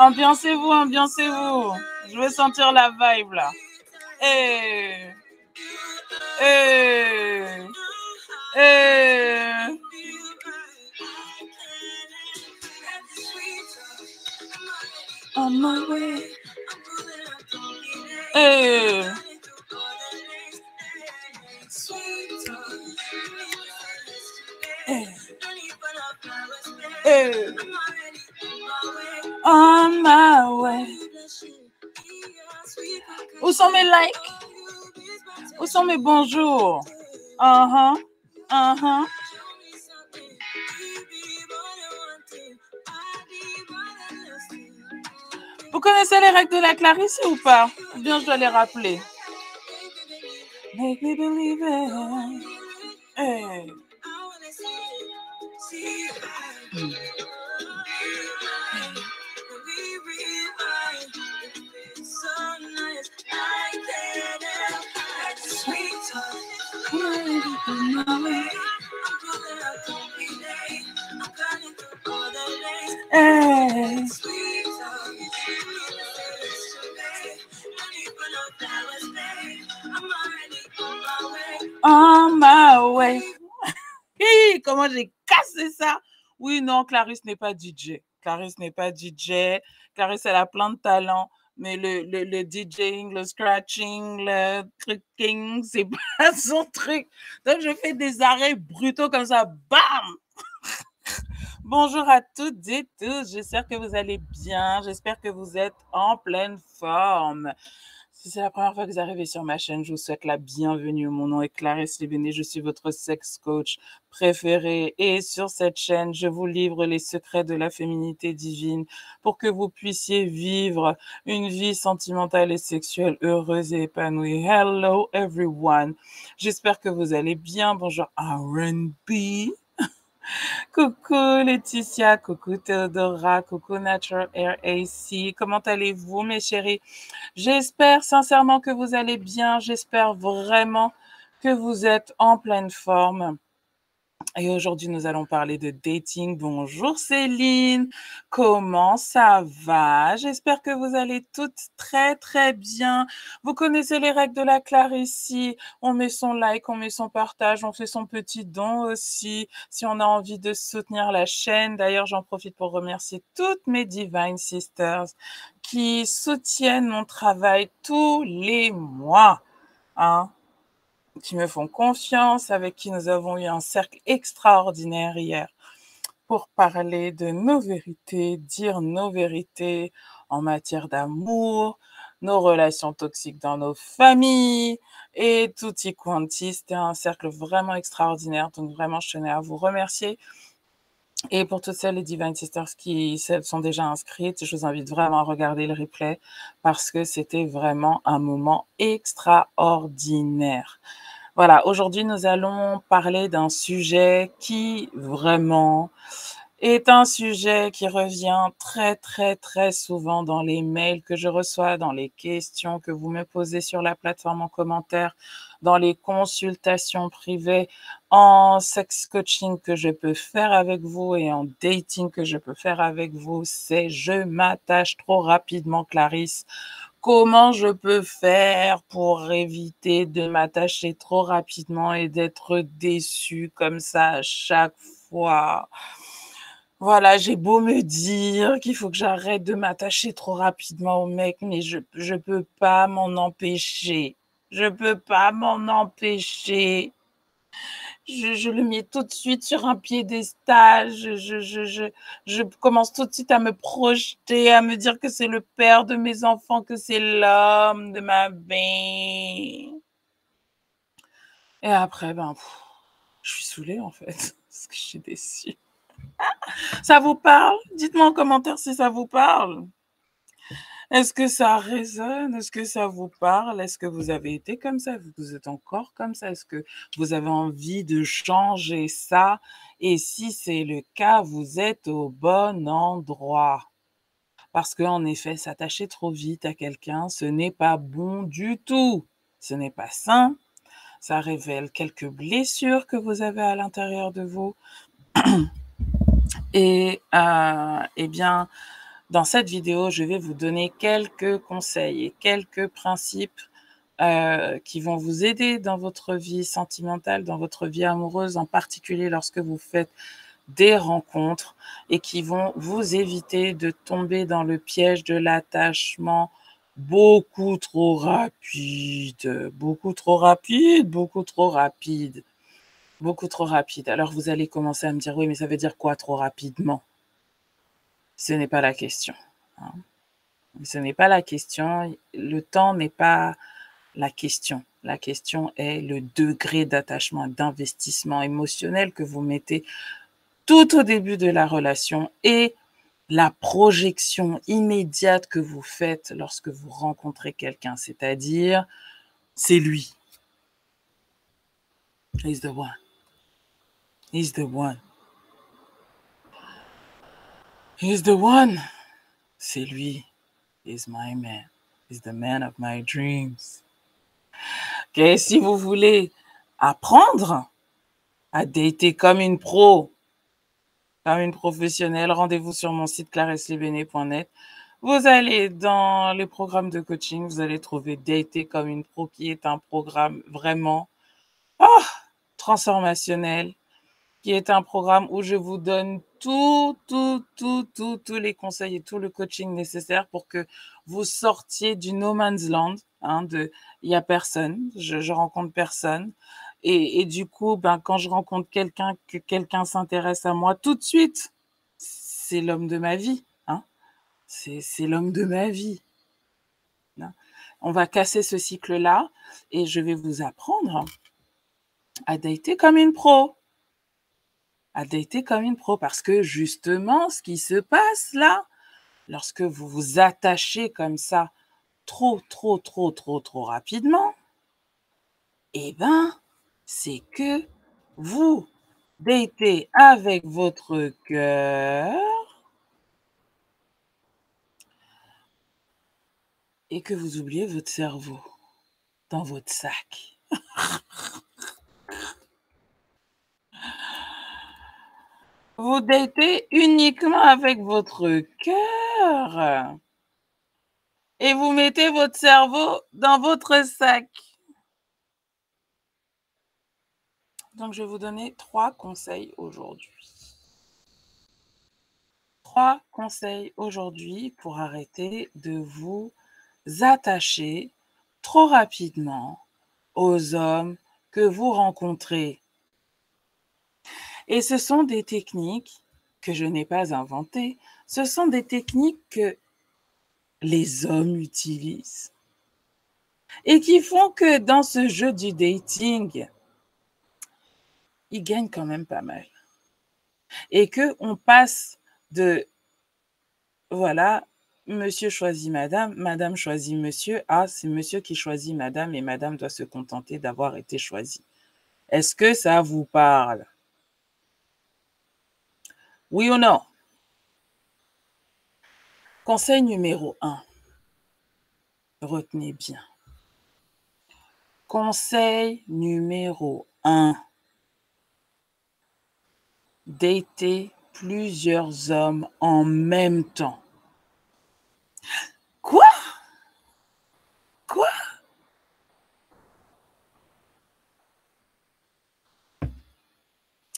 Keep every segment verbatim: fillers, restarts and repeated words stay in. Ambiancez-vous, ambiancez-vous. Je veux sentir la vibe là. Hey. Hey. Hey. On my way. Hey. Hey. Hey. On my way. Où sont mes likes? Où sont mes bonjours? Uh-huh. Uh-huh. Vous connaissez les règles de la Clarisse ou pas? Ou bien je dois les rappeler? Make me believe it. Hey. On my way. Comment j'ai cassé ça? Oui, non, Clarisse n'est pas D J. Clarisse n'est pas D J. Clarisse, elle a plein de talents, mais le, le, le DJing, le scratching, le trucking, c'est pas son truc. Donc, je fais des arrêts brutaux comme ça. Bam! Bonjour à toutes et tous. J'espère que vous allez bien. J'espère que vous êtes en pleine forme. Si c'est la première fois que vous arrivez sur ma chaîne, je vous souhaite la bienvenue. Mon nom est Clarisse Libéné, je suis votre sex coach préféré. Et sur cette chaîne, je vous livre les secrets de la féminité divine pour que vous puissiez vivre une vie sentimentale et sexuelle heureuse et épanouie. Hello everyone. J'espère que vous allez bien. Bonjour R and B. Coucou Laetitia, coucou Théodora, coucou Natural Air A C. Comment allez-vous mes chéris? J'espère sincèrement que vous allez bien. J'espère vraiment que vous êtes en pleine forme Et aujourd'hui, nous allons parler de dating. Bonjour Céline, comment ça va? J'espère que vous allez toutes très très bien. Vous connaissez les règles de la Claire ici. On met son like, on met son partage, on fait son petit don aussi. Si on a envie de soutenir la chaîne, d'ailleurs j'en profite pour remercier toutes mes Divine Sisters qui soutiennent mon travail tous les mois. Hein? Qui me font confiance, avec qui nous avons eu un cercle extraordinaire hier pour parler de nos vérités, dire nos vérités en matière d'amour, nos relations toxiques dans nos familles et tutti quanti. C'était un cercle vraiment extraordinaire, donc vraiment je tenais à vous remercier. Et pour toutes celles les Divine Sisters qui sont déjà inscrites, je vous invite vraiment à regarder le replay parce que c'était vraiment un moment extraordinaire. Voilà, aujourd'hui nous allons parler d'un sujet qui vraiment est un sujet qui revient très très très souvent dans les mails que je reçois, dans les questions que vous me posez sur la plateforme en commentaire, dans les consultations privées, en sex coaching que je peux faire avec vous et en dating que je peux faire avec vous, c'est je m'attache trop rapidement, Clarisse. Comment je peux faire pour éviter de m'attacher trop rapidement et d'être déçue comme ça à chaque fois? Voilà, j'ai beau me dire qu'il faut que j'arrête de m'attacher trop rapidement au mec, mais je je peux pas m'en empêcher. Je peux pas m'en empêcher. Je, je le mets tout de suite sur un piédestal. Je, je, je, je, je commence tout de suite à me projeter, à me dire que c'est le père de mes enfants, que c'est l'homme de ma vie. Et après, ben, pff, je suis saoulée en fait, parce que je suis déçue. Ça vous parle? Dites-moi en commentaire si ça vous parle. Est-ce que ça résonne? Est-ce que ça vous parle? Est-ce que vous avez été comme ça? Vous êtes encore comme ça? Est-ce que vous avez envie de changer ça? Et si c'est le cas, vous êtes au bon endroit. Parce qu'en effet, s'attacher trop vite à quelqu'un, ce n'est pas bon du tout. Ce n'est pas sain. Ça révèle quelques blessures que vous avez à l'intérieur de vous. Et euh, eh bien, dans cette vidéo, je vais vous donner quelques conseils et quelques principes euh, qui vont vous aider dans votre vie sentimentale, dans votre vie amoureuse, en particulier lorsque vous faites des rencontres et qui vont vous éviter de tomber dans le piège de l'attachement beaucoup trop rapide, beaucoup trop rapide, beaucoup trop rapide. Beaucoup trop rapide. Alors, vous allez commencer à me dire, oui, mais ça veut dire quoi trop rapidement? Ce n'est pas la question. Hein. Ce n'est pas la question. Le temps n'est pas la question. La question est le degré d'attachement, d'investissement émotionnel que vous mettez tout au début de la relation et la projection immédiate que vous faites lorsque vous rencontrez quelqu'un. C'est-à-dire, c'est lui. He's the one. He's the one. He's the one. C'est lui. He's my man. He's the man of my dreams. Okay, si vous voulez apprendre à dater comme une pro, comme une professionnelle, rendez-vous sur mon site clarisse lebene point net. Vous allez dans les programmes de coaching, vous allez trouver Dater comme une pro qui est un programme vraiment oh, transformationnel, qui est un programme où je vous donne tout, tout, tout, tout, tous les conseils et tout le coaching nécessaire pour que vous sortiez du no man's land, hein, de il n'y a personne, je, je rencontre personne. Et, et du coup, ben, quand je rencontre quelqu'un, que quelqu'un s'intéresse à moi, tout de suite, c'est l'homme de ma vie. Hein, c'est l'homme de ma vie. Hein. On va casser ce cycle-là et je vais vous apprendre à dater comme une pro. À dater comme une pro parce que justement, ce qui se passe là, lorsque vous vous attachez comme ça trop, trop, trop, trop, trop rapidement, eh ben, c'est que vous datez avec votre cœur et que vous oubliez votre cerveau dans votre sac. Vous datez uniquement avec votre cœur et vous mettez votre cerveau dans votre sac. Donc, je vais vous donner trois conseils aujourd'hui. Trois conseils aujourd'hui pour arrêter de vous attacher trop rapidement aux hommes que vous rencontrez. Et ce sont des techniques que je n'ai pas inventées. Ce sont des techniques que les hommes utilisent et qui font que dans ce jeu du dating, ils gagnent quand même pas mal. Et qu'on passe de, voilà, monsieur choisit madame, madame choisit monsieur, ah, c'est monsieur qui choisit madame et madame doit se contenter d'avoir été choisie. Est-ce que ça vous parle? Oui ou non? Conseil numéro un. Retenez bien. Conseil numéro un. Dater plusieurs hommes en même temps. Quoi? Quoi?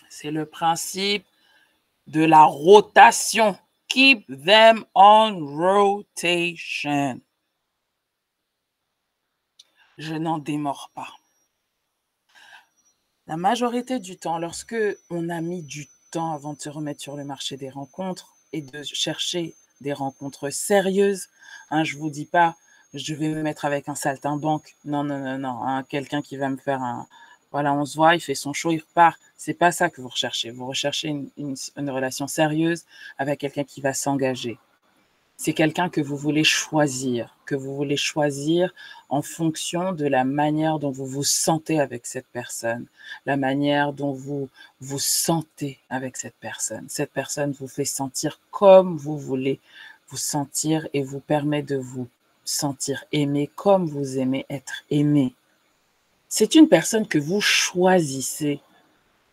C'est le principe de la rotation. Keep them on rotation. Je n'en démords pas. La majorité du temps, lorsque on a mis du temps avant de se remettre sur le marché des rencontres et de chercher des rencontres sérieuses, hein, je ne vous dis pas, je vais me mettre avec un saltimbanque. Non, non, non, non. Hein, quelqu'un qui va me faire un... Voilà, on se voit, il fait son show, il repart. Ce n'est pas ça que vous recherchez. Vous recherchez une, une, une relation sérieuse avec quelqu'un qui va s'engager. C'est quelqu'un que vous voulez choisir, que vous voulez choisir en fonction de la manière dont vous vous sentez avec cette personne, la manière dont vous vous sentez avec cette personne. Cette personne vous fait sentir comme vous voulez vous sentir et vous permet de vous sentir aimé comme vous aimez être aimé. C'est une personne que vous choisissez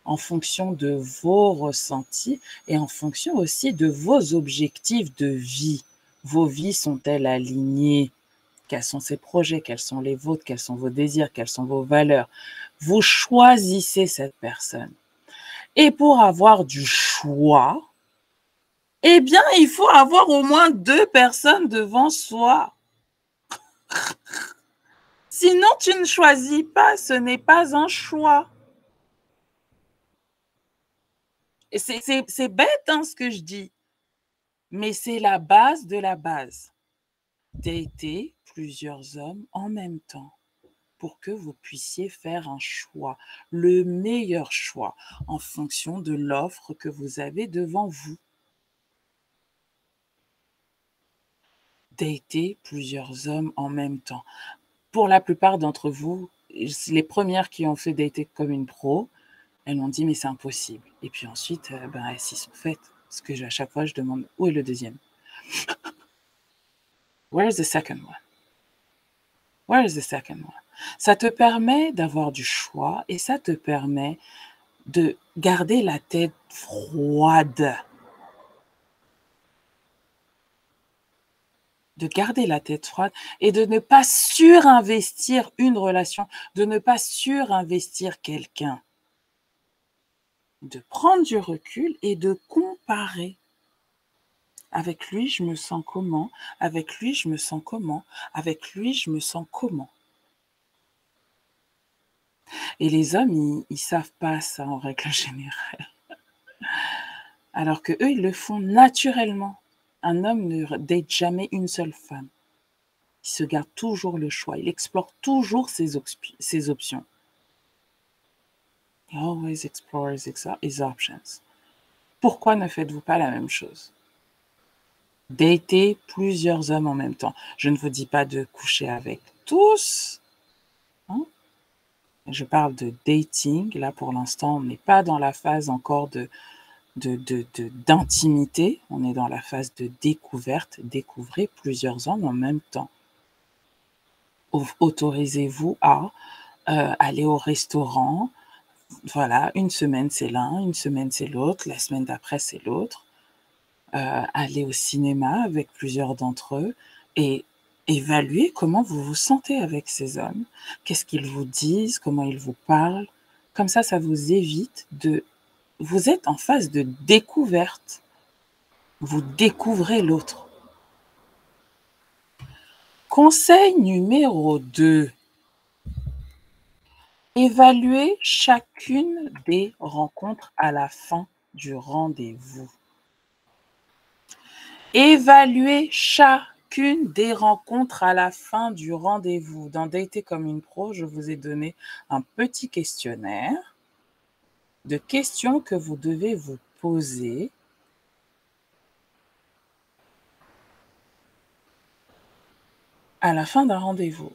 en fonction de vos ressentis et en fonction aussi de vos objectifs de vie. Vos vies sont-elles alignées? Quels sont ces projets? Quels sont les vôtres? Quels sont vos désirs? Quelles sont vos valeurs? Vous choisissez cette personne. Et pour avoir du choix, eh bien, il faut avoir au moins deux personnes devant soi. Sinon, tu ne choisis pas, ce n'est pas un choix. C'est bête hein, ce que je dis, mais c'est la base de la base. Dater plusieurs hommes en même temps pour que vous puissiez faire un choix, le meilleur choix en fonction de l'offre que vous avez devant vous. Dater plusieurs hommes en même temps. Pour la plupart d'entre vous, les premières qui ont fait Dater comme une pro, elles m'ont dit mais c'est impossible. Et puis ensuite, euh, ben, elles s'y sont faites. Parce que à chaque fois, je demande où est le deuxième? Where's the second one? Where's the second one? Ça te permet d'avoir du choix et ça te permet de garder la tête froide. De garder la tête froide et de ne pas surinvestir une relation, de ne pas surinvestir quelqu'un. De prendre du recul et de comparer. Avec lui, je me sens comment? Avec lui, je me sens comment? Avec lui, je me sens comment? Et les hommes, ils ne savent pas ça en règle générale. Alors qu'eux, ils le font naturellement. Un homme ne date jamais une seule femme. Il se garde toujours le choix. Il explore toujours ses, op ses options. He always explores his options. Pourquoi ne faites-vous pas la même chose? Dater plusieurs hommes en même temps. Je ne vous dis pas de coucher avec tous. Hein? Je parle de dating. Là, pour l'instant, on n'est pas dans la phase encore de... De, de, de, d'intimité, on est dans la phase de découverte, découvrez plusieurs hommes en même temps. Autorisez-vous à euh, aller au restaurant, voilà, une semaine c'est l'un, une semaine c'est l'autre, la semaine d'après c'est l'autre. Euh, aller au cinéma avec plusieurs d'entre eux et évaluer comment vous vous sentez avec ces hommes, qu'est-ce qu'ils vous disent, comment ils vous parlent. Comme ça, ça vous évite de... Vous êtes en phase de découverte. Vous découvrez l'autre. Conseil numéro deux. Évaluez chacune des rencontres à la fin du rendez-vous. Évaluez chacune des rencontres à la fin du rendez-vous. Dans Dater comme une pro, je vous ai donné un petit questionnaire de questions que vous devez vous poser. À la fin d'un rendez-vous,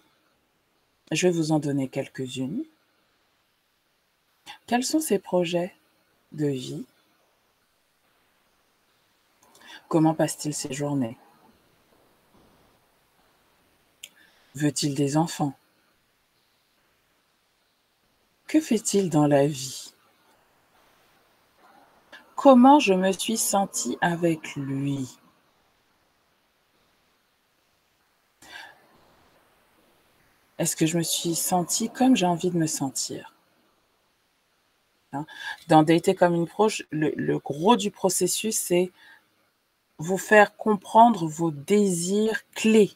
je vais vous en donner quelques-unes. Quels sont ses projets de vie? Comment passe-t-il ses journées? Veut-il des enfants? Que fait-il dans la vie? Comment je me suis sentie avec lui? Est-ce que je me suis sentie comme j'ai envie de me sentir? Hein? Dans Dater comme une pro, le, le gros du processus, c'est vous faire comprendre vos désirs clés.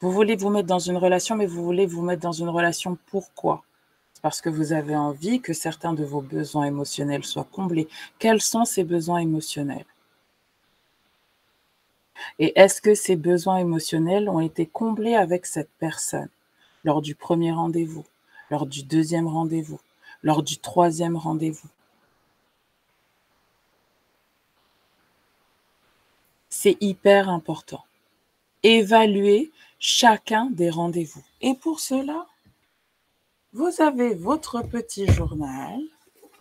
Vous voulez vous mettre dans une relation, mais vous voulez vous mettre dans une relation pourquoi? C'est parce que vous avez envie que certains de vos besoins émotionnels soient comblés. Quels sont ces besoins émotionnels? Et est-ce que ces besoins émotionnels ont été comblés avec cette personne lors du premier rendez-vous, lors du deuxième rendez-vous, lors du troisième rendez-vous? C'est hyper important. Évaluez chacun des rendez-vous. Et pour cela, vous avez votre petit journal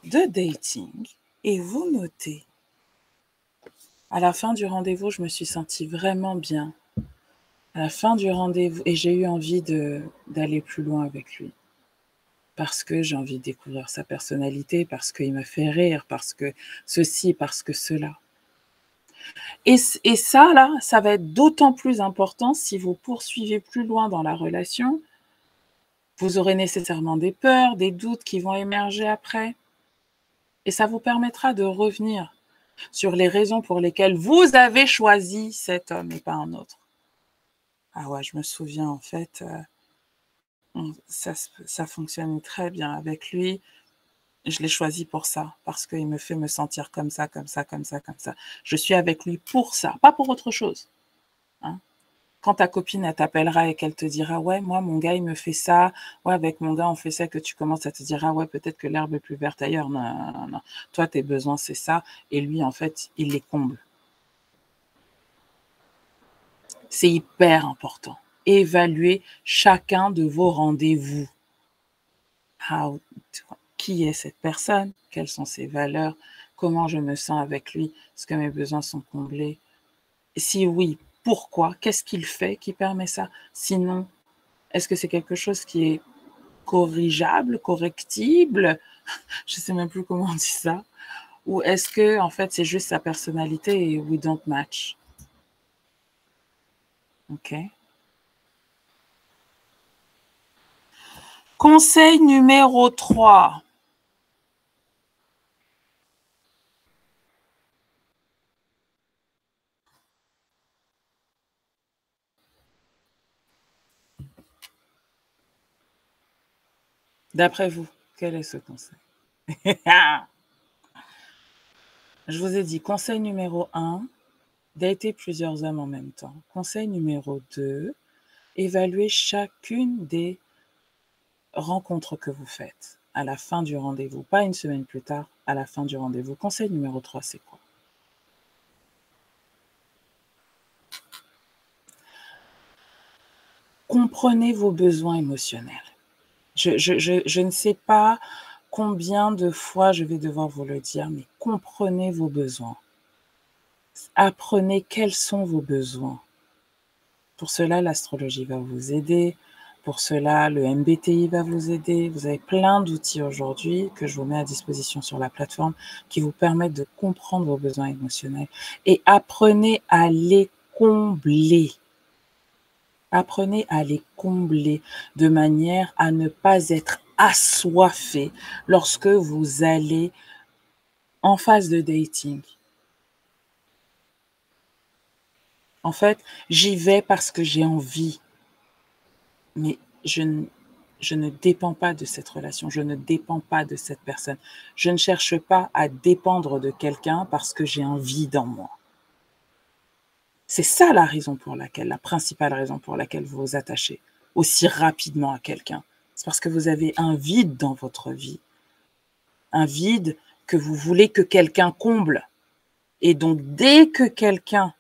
de dating et vous notez. À la fin du rendez-vous, je me suis sentie vraiment bien. À la fin du rendez-vous, et j'ai eu envie de, d'aller plus loin avec lui. Parce que j'ai envie de découvrir sa personnalité, parce qu'il m'a fait rire, parce que ceci, parce que cela. Et, et ça, là, ça va être d'autant plus important si vous poursuivez plus loin dans la relation. Vous aurez nécessairement des peurs, des doutes qui vont émerger après. Et ça vous permettra de revenir sur les raisons pour lesquelles vous avez choisi cet homme et pas un autre. Ah ouais, je me souviens, en fait, euh, ça, ça fonctionne très bien avec lui. Je l'ai choisi pour ça, parce qu'il me fait me sentir comme ça, comme ça, comme ça, comme ça. Je suis avec lui pour ça, pas pour autre chose. Hein? Quand ta copine, elle t'appellera et qu'elle te dira « Ouais, moi, mon gars, il me fait ça. Ouais, avec mon gars, on fait ça. » Que tu commences à te dire « Ah ouais, peut-être que l'herbe est plus verte ailleurs. » Non, non, non, non. Toi, tes besoins, c'est ça. Et lui, en fait, il les comble. C'est hyper important. Évaluez chacun de vos rendez-vous. How to... Qui est cette personne? Quelles sont ses valeurs? Comment je me sens avec lui? Est-ce que mes besoins sont comblés? Si oui, pourquoi? Qu'est-ce qu'il fait qui permet ça? Sinon, est-ce que c'est quelque chose qui est corrigeable, correctible? Je ne sais même plus comment on dit ça. Ou est-ce que, en fait, c'est juste sa personnalité et we don't match? Ok. Conseil numéro trois. D'après vous, quel est ce conseil? Je vous ai dit, conseil numéro un, dater plusieurs hommes en même temps. Conseil numéro deux, évaluer chacune des rencontres que vous faites à la fin du rendez-vous. Pas une semaine plus tard, à la fin du rendez-vous. Conseil numéro trois, c'est quoi? Comprenez vos besoins émotionnels. Je, je, je, je ne sais pas combien de fois je vais devoir vous le dire, mais comprenez vos besoins. Apprenez quels sont vos besoins. Pour cela, l'astrologie va vous aider. Pour cela, le M B T I va vous aider. Vous avez plein d'outils aujourd'hui que je vous mets à disposition sur la plateforme qui vous permettent de comprendre vos besoins émotionnels et apprenez à les combler. Apprenez à les combler de manière à ne pas être assoiffé lorsque vous allez en phase de dating. En fait, j'y vais parce que j'ai envie, mais je ne, je ne dépends pas de cette relation, je ne dépends pas de cette personne. Je ne cherche pas à dépendre de quelqu'un parce que j'ai envie dans moi. C'est ça la raison pour laquelle, la principale raison pour laquelle vous vous attachez aussi rapidement à quelqu'un. C'est parce que vous avez un vide dans votre vie, un vide que vous voulez que quelqu'un comble. Et donc, dès que quelqu'un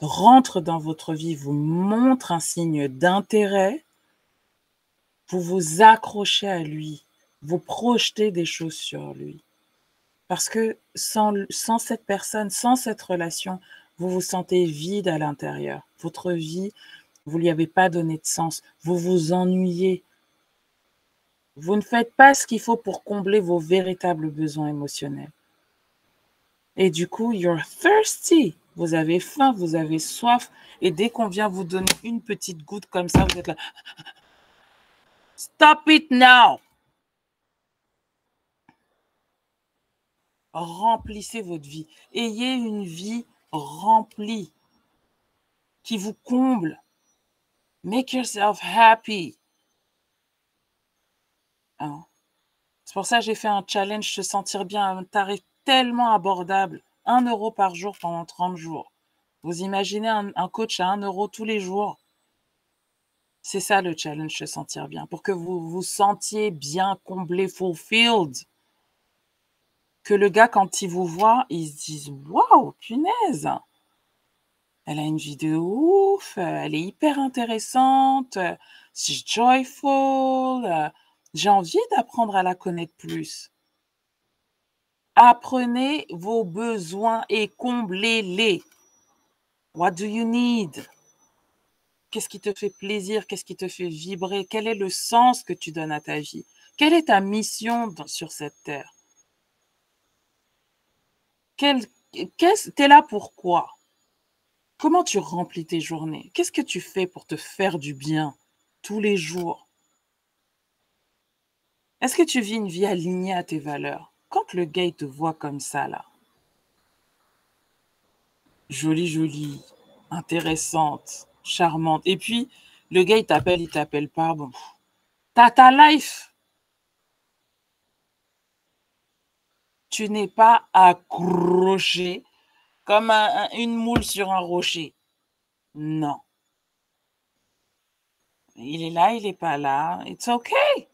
rentre dans votre vie, vous montre un signe d'intérêt, vous vous accrochez à lui, vous projetez des choses sur lui. Parce que sans, sans cette personne, sans cette relation, vous vous sentez vide à l'intérieur. Votre vie, vous ne lui avez pas donné de sens, vous vous ennuyez. Vous ne faites pas ce qu'il faut pour combler vos véritables besoins émotionnels. Et du coup, you're thirsty. Vous avez faim, vous avez soif. Et dès qu'on vient vous donner une petite goutte comme ça, vous êtes là. Stop it now. Remplissez votre vie. Ayez une vie remplie qui vous comble. Make yourself happy. Hein. C'est pour ça que j'ai fait un challenge se sentir bien à un tarif tellement abordable, un euro par jour pendant trente jours. Vous imaginez un, un coach à un euro tous les jours. C'est ça le challenge se sentir bien, pour que vous vous sentiez bien comblé, fulfilled. Que le gars, quand il vous voit, il se dise « Waouh, punaise ! Elle a une vie de ouf, elle est hyper intéressante, she's joyful. » J'ai envie d'apprendre à la connaître plus. Apprenez vos besoins et comblez-les. What do you need? Qu'est-ce qui te fait plaisir? Qu'est-ce qui te fait vibrer? Quel est le sens que tu donnes à ta vie? Quelle est ta mission dans, sur cette terre? Quel, qu'est-ce, t'es là pour quoi? Comment tu remplis tes journées? Qu'est-ce que tu fais pour te faire du bien tous les jours? Est-ce que tu vis une vie alignée à tes valeurs? Quand le gars te voit comme ça, là, jolie, jolie, intéressante, charmante, et puis le gars il t'appelle, il t'appelle pas, bon, t'as ta life. Tu n'es pas accroché comme un, un, une moule sur un rocher. Non. Il est là, il n'est pas là, it's okay.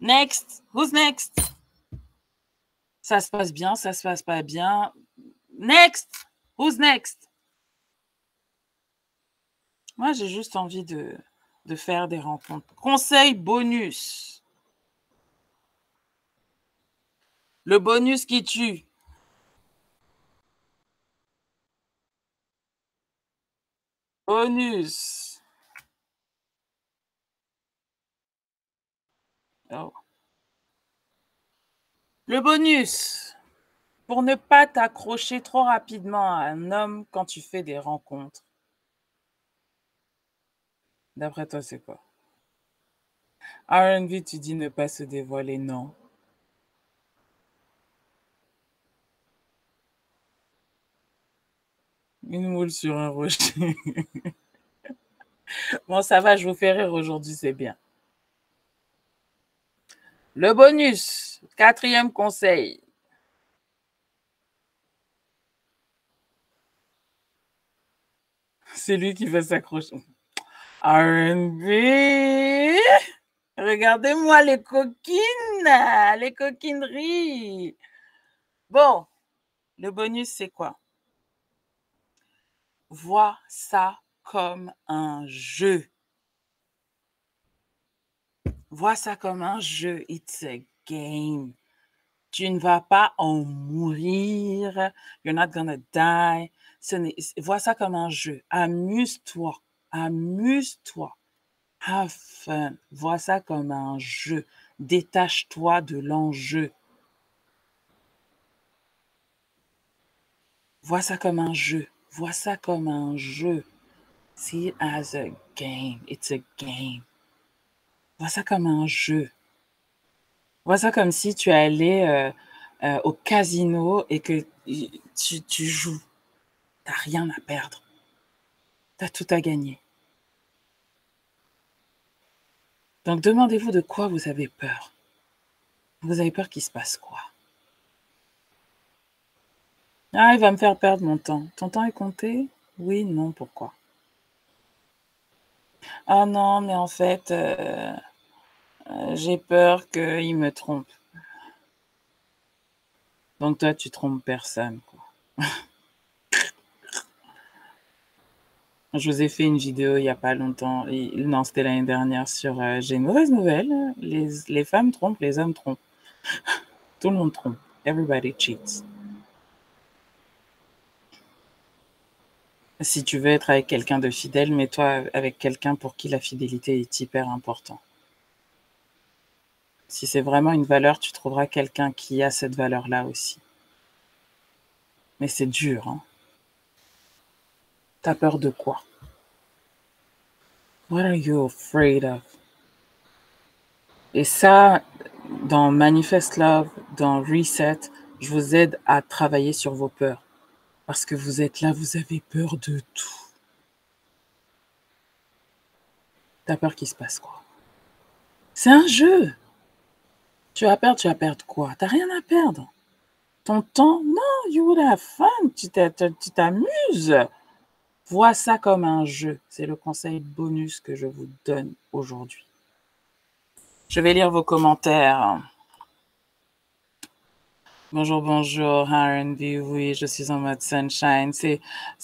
Next, who's next? Ça se passe bien, ça se passe pas bien. Next, who's next? Moi, j'ai juste envie de, de faire des rencontres. Conseil bonus. Le bonus qui tue. Bonus. Le bonus, pour ne pas t'accrocher trop rapidement à un homme quand tu fais des rencontres. D'après toi, c'est quoi? R and B, tu dis ne pas se dévoiler, non. Une moule sur un rocher. Bon, ça va, je vous fais rire aujourd'hui, c'est bien. Le bonus, quatrième conseil. C'est lui qui va s'accrocher. R and B. Regardez-moi les coquines, les coquineries. Bon, le bonus, c'est quoi? Vois ça comme un jeu. Vois ça comme un jeu. It's a game. Tu ne vas pas en mourir. You're not gonna die. Ce n'est... Vois ça comme un jeu. Amuse-toi. Amuse-toi. Have fun. Vois ça comme un jeu. Détache-toi de l'enjeu. Vois ça comme un jeu. Vois ça comme un jeu. See it as a game. It's a game. Vois ça comme un jeu. Vois ça comme si tu allais euh, euh, au casino et que tu, tu joues. Tu n'as rien à perdre. Tu as tout à gagner. Donc, demandez-vous de quoi vous avez peur. Vous avez peur qu'il se passe quoi? Ah, il va me faire perdre mon temps. Ton temps est compté? Oui, non, pourquoi? Ah non, mais en fait, euh, euh, j'ai peur qu'il me trompe. Donc, toi, tu trompes personne, quoi. Je vous ai fait une vidéo il n'y a pas longtemps, non, c'était l'année dernière, sur euh, « J'ai une mauvaise nouvelle, les, les femmes trompent, les hommes trompent. » Tout le monde trompe. Everybody cheats. Si tu veux être avec quelqu'un de fidèle, mets-toi avec quelqu'un pour qui la fidélité est hyper importante. Si c'est vraiment une valeur, tu trouveras quelqu'un qui a cette valeur-là aussi. Mais c'est dur, hein. T'as peur de quoi? What are you afraid of? Et ça, dans Manifest Love, dans Reset, je vous aide à travailler sur vos peurs. Parce que vous êtes là, vous avez peur de tout. T'as peur qu'il se passe quoi? C'est un jeu. Tu vas perdre, tu vas perdre quoi? T'as rien à perdre. Ton temps, non, you would have fun, tu t'amuses. Vois ça comme un jeu. C'est le conseil bonus que je vous donne aujourd'hui. Je vais lire vos commentaires. Bonjour, bonjour, R and B, oui, je suis en mode sunshine. C'est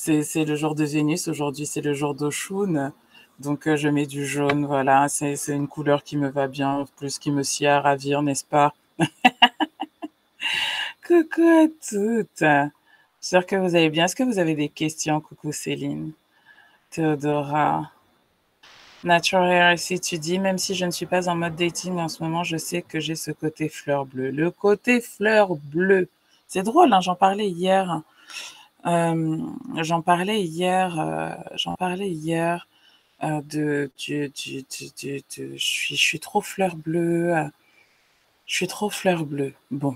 le jour de Vénus, aujourd'hui c'est le jour d'Oshun. Donc euh, je mets du jaune, voilà, c'est une couleur qui me va bien, plus qui me sied à ravir, n'est-ce pas? Coucou à toutes. J'espère que vous allez bien. Est-ce que vous avez des questions? Coucou Céline, Théodora. Natural Hair, si tu dis, même si je ne suis pas en mode dating en ce moment, je sais que j'ai ce côté fleur bleue. Le côté fleur bleue, c'est drôle, hein, j'en parlais hier. Euh, j'en parlais hier, euh, j'en parlais hier euh, de, du, du, du, du, du, je suis, je suis trop fleur bleue. Euh, je suis trop fleur bleue. Bon.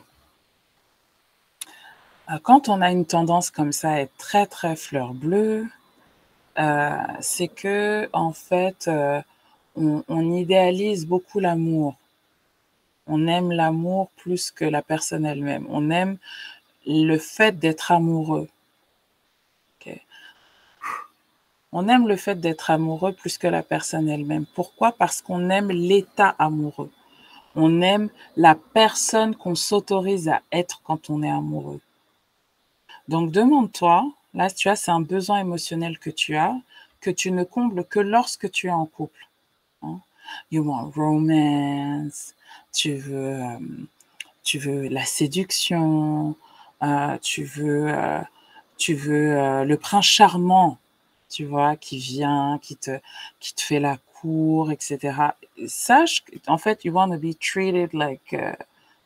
Quand on a une tendance comme ça à être très, très fleur bleue, euh, c'est que, en fait, euh, on, on idéalise beaucoup l'amour. On aime l'amour plus que la personne elle-même. On aime le fait d'être amoureux. Okay. On aime le fait d'être amoureux plus que la personne elle-même. Pourquoi? Parce qu'on aime l'état amoureux. On aime la personne qu'on s'autorise à être quand on est amoureux. Donc, demande-toi, là, tu as, c'est un besoin émotionnel que tu as, que tu ne combles que lorsque tu es en couple. Hein? You want romance, tu veux, euh, tu veux la séduction, euh, tu veux, euh, tu veux euh, le prince charmant, tu vois, qui vient, qui te, qui te fait la cour, et cetera. Sache, en fait, you want to be treated like a,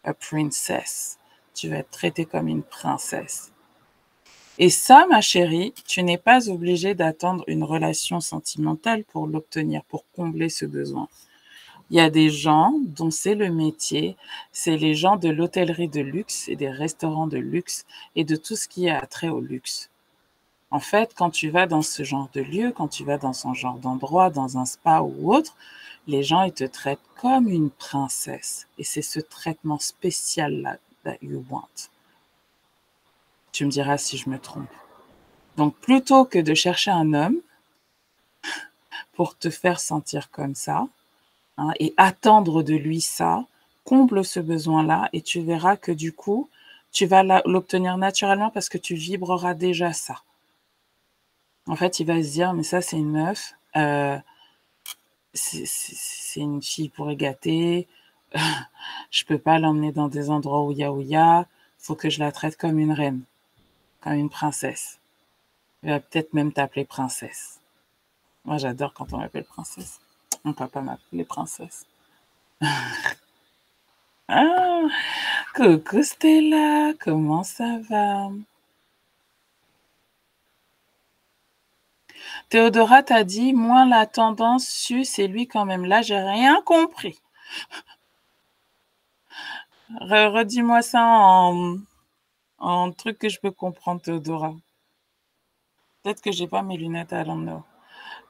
a princess. Tu veux être traité comme une princesse. Et ça, ma chérie, tu n'es pas obligée d'attendre une relation sentimentale pour l'obtenir, pour combler ce besoin. Il y a des gens dont c'est le métier, c'est les gens de l'hôtellerie de luxe et des restaurants de luxe et de tout ce qui a trait au luxe. En fait, quand tu vas dans ce genre de lieu, quand tu vas dans ce genre d'endroit, dans un spa ou autre, les gens, ils te traitent comme une princesse. Et c'est ce traitement spécial-là that you want. Tu me diras si je me trompe. Donc, plutôt que de chercher un homme pour te faire sentir comme ça, hein, et attendre de lui ça, comble ce besoin-là et tu verras que du coup, tu vas l'obtenir naturellement parce que tu vibreras déjà ça. En fait, il va se dire, mais ça, c'est une meuf, euh, c'est une fille pour gâter, je peux pas l'emmener dans des endroits où il y a, où il y a, faut que je la traite comme une reine. Comme une princesse. Elle va peut-être même t'appeler princesse. Moi, j'adore quand on m'appelle princesse. Mon papa m'appelle les princesses. Ah, coucou Stella, comment ça va? Théodora t'a dit, moins la tendance su, c'est lui quand même. Là, j'ai rien compris. Re Redis-moi ça en, en truc que je peux comprendre, Théodora. Peut-être que j'ai pas mes lunettes à l'endroit.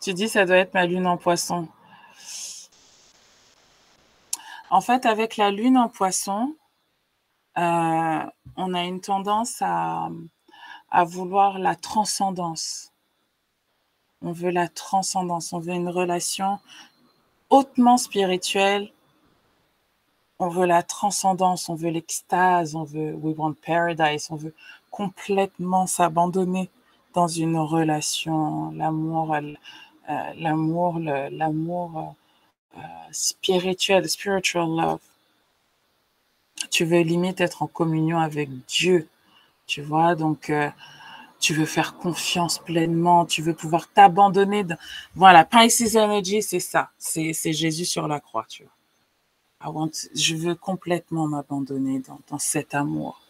Tu dis, ça doit être ma lune en poisson. En fait, avec la lune en poisson, euh, on a une tendance à, à vouloir la transcendance. On veut la transcendance, on veut une relation hautement spirituelle. On veut la transcendance, on veut l'extase, on veut we want paradise, on veut complètement s'abandonner dans une relation, l'amour, euh, l'amour, l'amour euh, spirituel, spiritual love. Tu veux limite être en communion avec Dieu, tu vois, donc euh, tu veux faire confiance pleinement, tu veux pouvoir t'abandonner. Dans... Voilà, Pisces Energy, c'est ça, c'est Jésus sur la croix, tu vois. I want, je veux complètement m'abandonner dans, dans cet amour.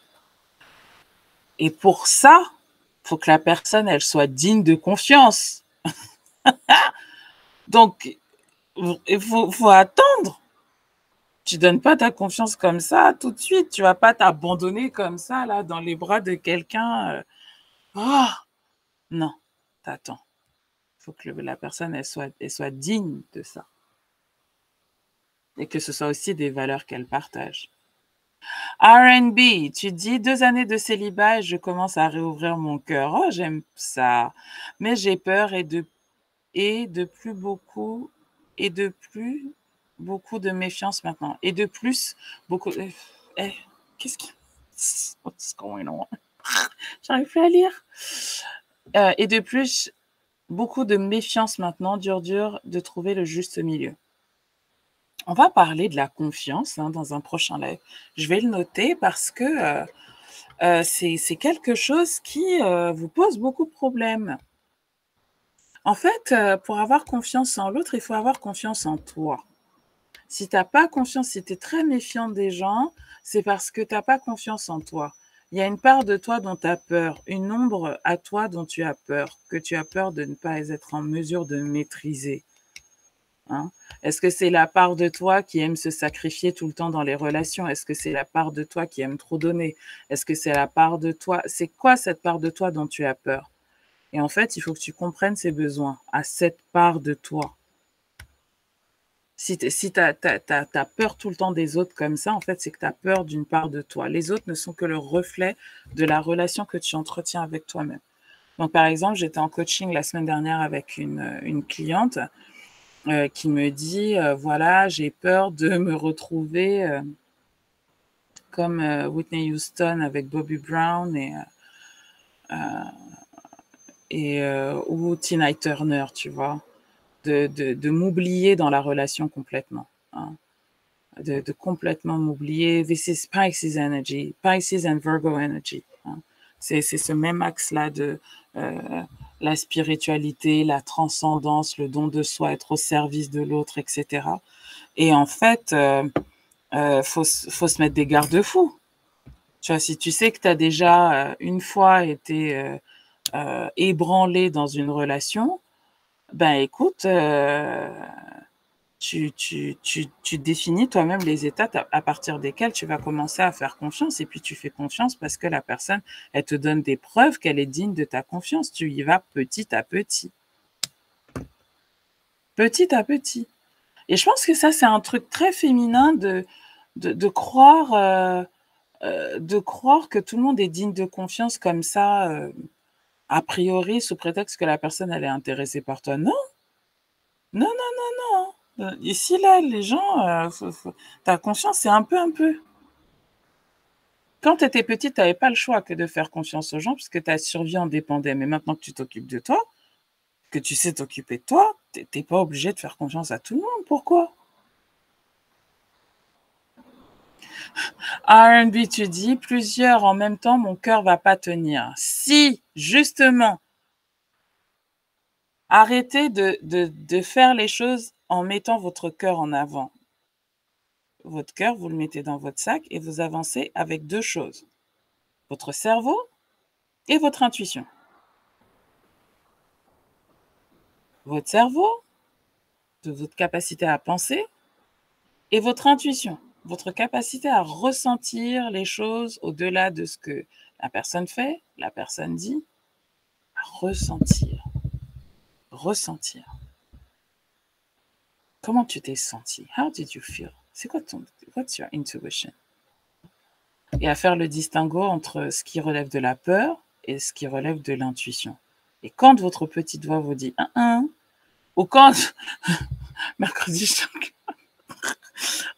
Et pour ça, il faut que la personne, elle soit digne de confiance. Donc, il faut, faut attendre. Tu ne donnes pas ta confiance comme ça tout de suite. Tu ne vas pas t'abandonner comme ça, là, dans les bras de quelqu'un. Oh, non, t'attends. Il faut que la personne, elle soit, elle soit digne de ça. Et que ce soit aussi des valeurs qu'elle partage. R and B, tu dis, deux années de célibat et je commence à réouvrir mon cœur. Oh, j'aime ça. Mais j'ai peur et de, et de plus beaucoup, et de plus beaucoup de méfiance maintenant. Et de plus beaucoup... Eh, eh, qu'est-ce qui... What's going on? J'arrive plus à lire. Euh, et de plus, beaucoup de méfiance maintenant. Dur, dur de trouver le juste milieu. On va parler de la confiance hein, dans un prochain live. Je vais le noter parce que euh, euh, c'est quelque chose qui euh, vous pose beaucoup de problèmes. En fait, euh, pour avoir confiance en l'autre, il faut avoir confiance en toi. Si tu n'as pas confiance, si tu es très méfiant des gens, c'est parce que tu n'as pas confiance en toi. Il y a une part de toi dont tu as peur, une ombre à toi dont tu as peur, que tu as peur de ne pas être en mesure de maîtriser. Hein? Est-ce que c'est la part de toi qui aime se sacrifier tout le temps dans les relations? Est-ce que c'est la part de toi qui aime trop donner? Est-ce que c'est la part de toi? C'est quoi cette part de toi dont tu as peur? Et en fait, il faut que tu comprennes ses besoins à cette part de toi. Si tu si as, as, as, as peur tout le temps des autres comme ça, en fait, c'est que tu as peur d'une part de toi. Les autres ne sont que le reflet de la relation que tu entretiens avec toi-même. Donc, par exemple, j'étais en coaching la semaine dernière avec une, une cliente Euh, qui me dit, euh, voilà, j'ai peur de me retrouver euh, comme euh, Whitney Houston avec Bobby Brown et, euh, et, euh, ou Tina Turner, tu vois, de, de, de m'oublier dans la relation complètement, hein, de, de complètement m'oublier. This is Pisces Energy, Pisces and Virgo Energy. Hein. C'est ce même axe-là de... Euh, la spiritualité, la transcendance, le don de soi, être au service de l'autre, et cetera. Et en fait, euh, euh, faut, faut se mettre des garde-fous. Tu vois, si tu sais que tu as déjà euh, une fois été euh, euh, ébranlé dans une relation, ben écoute, euh, tu, tu, tu, tu définis toi-même les étapes à, à partir desquelles tu vas commencer à faire confiance et puis tu fais confiance parce que la personne, elle te donne des preuves qu'elle est digne de ta confiance. Tu y vas petit à petit. Petit à petit. Et je pense que ça, c'est un truc très féminin de, de, de, croire, euh, euh, de croire que tout le monde est digne de confiance comme ça, euh, a priori, sous prétexte que la personne, elle est intéressée par toi. Non, non, non, non, non. Ici, là, les gens, euh, faut, faut, ta confiance, c'est un peu, un peu. Quand tu étais petite, tu n'avais pas le choix que de faire confiance aux gens puisque ta survie en dépendait. Mais maintenant que tu t'occupes de toi, que tu sais t'occuper de toi, tu n'es pas obligé de faire confiance à tout le monde. Pourquoi? R and B, tu dis, plusieurs en même temps, mon cœur ne va pas tenir. Si, justement, arrêtez de, de, de faire les choses en mettant votre cœur en avant. Votre cœur, vous le mettez dans votre sac et vous avancez avec deux choses. Votre cerveau et votre intuition. Votre cerveau, de votre capacité à penser, et votre intuition, votre capacité à ressentir les choses au-delà de ce que la personne fait, la personne dit, à ressentir, ressentir. Comment tu t'es senti? How did you feel? C'est quoi ton, what's your intuition? Et à faire le distinguo entre ce qui relève de la peur et ce qui relève de l'intuition. Et quand votre petite voix vous dit un un, ou quand mercredi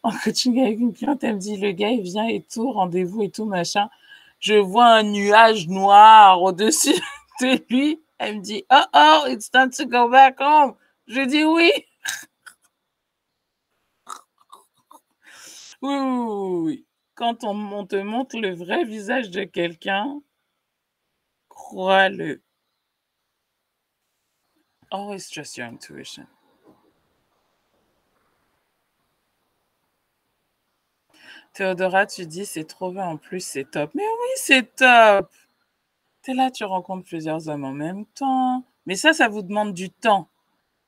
en coaching avec une cliente, elle me dit le gars il vient et tout, rendez-vous et tout machin, je vois un nuage noir au-dessus de lui, elle me dit oh oh it's time to go back home, je dis oui. Oui, oui, oui. Quand on, on te montre le vrai visage de quelqu'un, crois-le. Always trust your intuition. Théodora, tu dis c'est trop bien en plus, c'est top. Mais oui, c'est top. T'es là, tu rencontres plusieurs hommes en même temps. Mais ça, ça vous demande du temps.